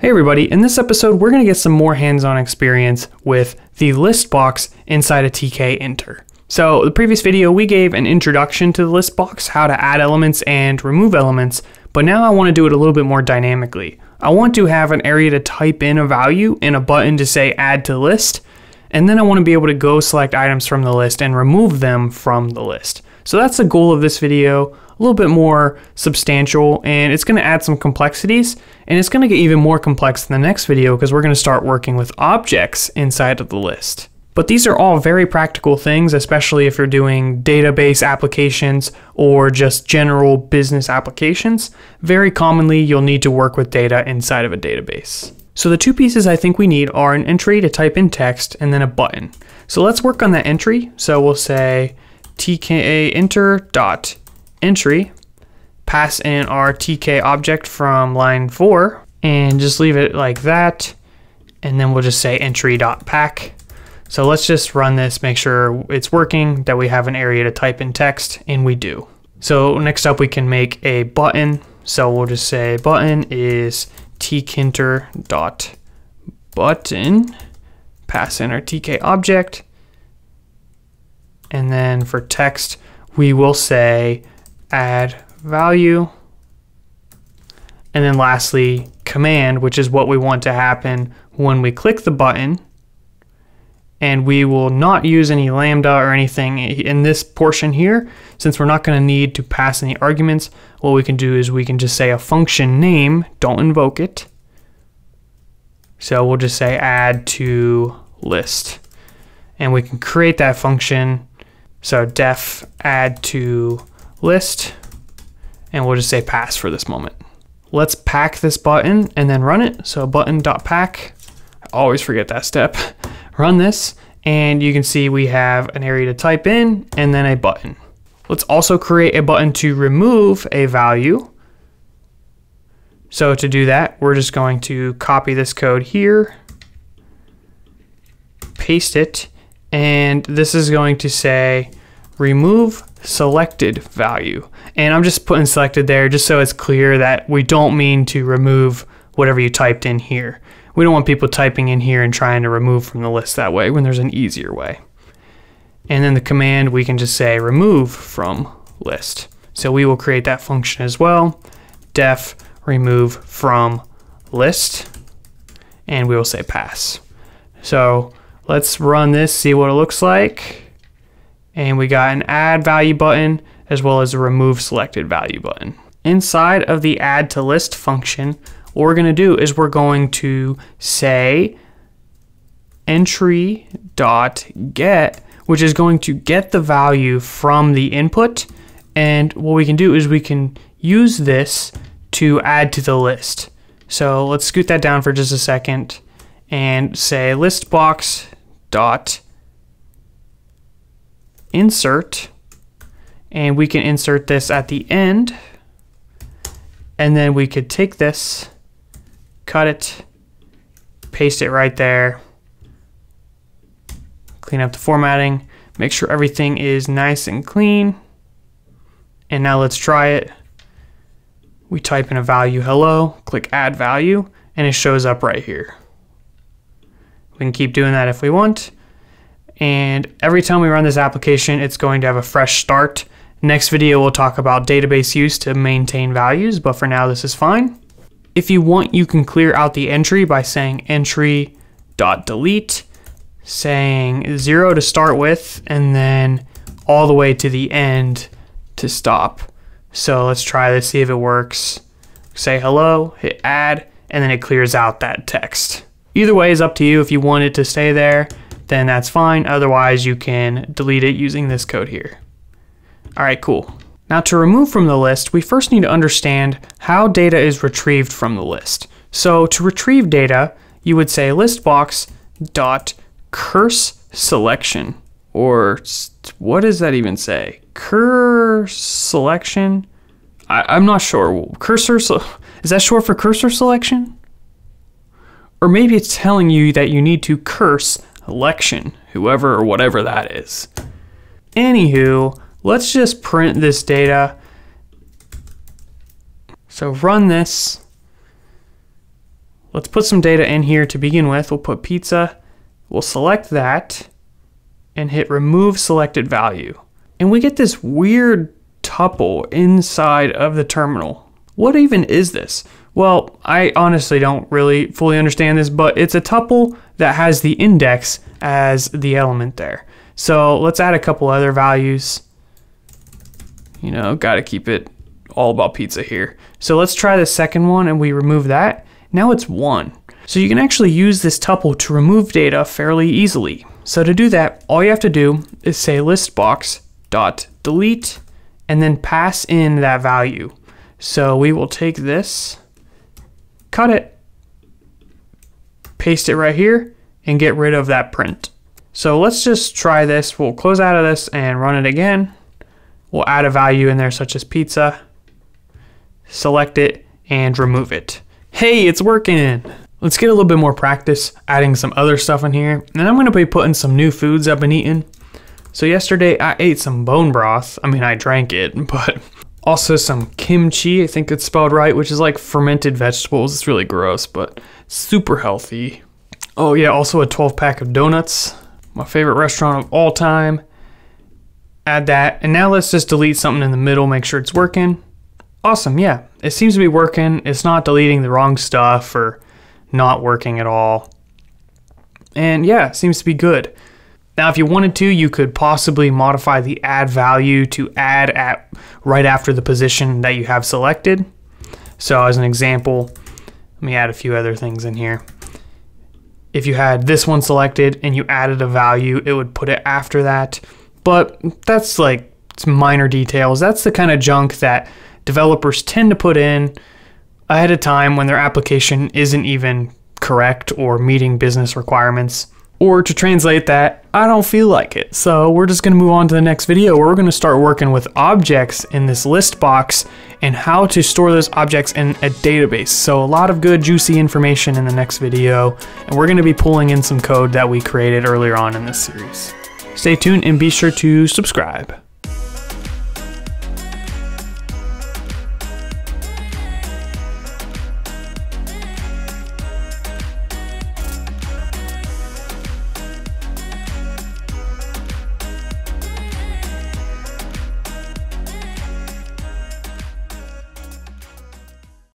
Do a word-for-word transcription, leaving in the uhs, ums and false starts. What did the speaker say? Hey everybody, in this episode we're going to get some more hands-on experience with the list box inside of Tkinter. So the previous video we gave an introduction to the list box, how to add elements and remove elements, but now I want to do it a little bit more dynamically. I want to have an area to type in a value and a button to say add to list, and then I want to be able to go select items from the list and remove them from the list. So that's the goal of this video. A little bit more substantial, and it's going to add some complexities, and it's going to get even more complex in the next video because we're going to start working with objects inside of the list. But these are all very practical things, especially if you're doing database applications or just general business applications. Very commonly you'll need to work with data inside of a database. So the two pieces I think we need are an entry to type in text and then a button. So let's work on that entry. So we'll say tk.Entry, pass in our T K object from line four, and just leave it like that, and then we'll just say entry.pack. So let's just run this, make sure it's working, that we have an area to type in text, and we do. So next up we can make a button, so we'll just say button is T Kinter dot button, pass in our T K object, and then for text we will say add value, and then lastly command, which is what we want to happen when we click the button. And we will not use any lambda or anything in this portion here, since we're not going to need to pass any arguments. What we can do is we can just say a function name, don't invoke it, so we'll just say add to list, and we can create that function. So def add to list, and we'll just say pass for this moment. Let's pack this button and then run it. So button.pack, I always forget that step. Run this, and you can see we have an area to type in and then a button. Let's also create a button to remove a value. So to do that, we're just going to copy this code here, paste it, and this is going to say remove selected value. And I'm just putting selected there just so it's clear that we don't mean to remove whatever you typed in here. We don't want people typing in here and trying to remove from the list that way when there's an easier way. And then the command, we can just say remove from list. So we will create that function as well. Def remove from list, and we will say pass. So let's run this, see what it looks like. And we got an add value button as well as a remove selected value button. Inside of the add to list function, what we're going to do is we're going to say entry.get, which is going to get the value from the input. And what we can do is we can use this to add to the list. So let's scoot that down for just a second and say listbox.get insert, and we can insert this at the end, and then we could take this, cut it, paste it right there, clean up the formatting, make sure everything is nice and clean. And now let's try it. We type in a value, hello, click add value, and it shows up right here. We can keep doing that if we want. And every time we run this application, it's going to have a fresh start. Next video, we'll talk about database use to maintain values, but for now, this is fine. If you want, you can clear out the entry by saying entry.delete, saying zero to start with, and then all the way to the end to stop. So let's try this, see if it works. Say hello, hit add, and then it clears out that text. Either way is up to you. If you want it to stay there, then that's fine. Otherwise, you can delete it using this code here. All right, cool. Now to remove from the list, we first need to understand how data is retrieved from the list. So to retrieve data, you would say listbox.curselection, or what does that even say? Curselection? I, I'm not sure. Cursor, is that short for cursor selection? Or maybe it's telling you that you need to curse election, whoever or whatever that is. Anywho, let's just print this data. So run this, Let's put some data in here to begin with. We'll put pizza, we'll select that, and hit remove selected value. And we get this weird tuple inside of the terminal. What even is this? Well, I honestly don't really fully understand this, but it's a tuple that has the index as the element there. So let's add a couple other values. You know, gotta keep it all about pizza here. So let's try the second one and we remove that. Now it's one. So you can actually use this tuple to remove data fairly easily. So to do that, all you have to do is say listbox.delete and then pass in that value. So we will take this, cut it, paste it right here, and get rid of that print. So let's just try this. We'll close out of this and run it again. We'll add a value in there such as pizza, select it, and remove it. Hey, it's working. Let's get a little bit more practice adding some other stuff in here. And I'm gonna be putting some new foods I've been eating. So yesterday I ate some bone broth. I mean, I drank it, but also some kimchi, I think it's spelled right, which is like fermented vegetables. It's really gross, but super healthy. Oh yeah, also a twelve pack of donuts. My favorite restaurant of all time. Add that, and now let's just delete something in the middle, make sure it's working. Awesome, yeah, it seems to be working. It's not deleting the wrong stuff or not working at all. And yeah, it seems to be good. Now, if you wanted to, you could possibly modify the add value to add at right after the position that you have selected. So as an example, let me add a few other things in here. If you had this one selected and you added a value, it would put it after that. But that's like some minor details. That's the kind of junk that developers tend to put in ahead of time when their application isn't even correct or meeting business requirements. Or to translate that, I don't feel like it. So we're just gonna move on to the next video where we're gonna start working with objects in this list box and how to store those objects in a database. So a lot of good juicy information in the next video, and we're gonna be pulling in some code that we created earlier on in this series. Stay tuned and be sure to subscribe.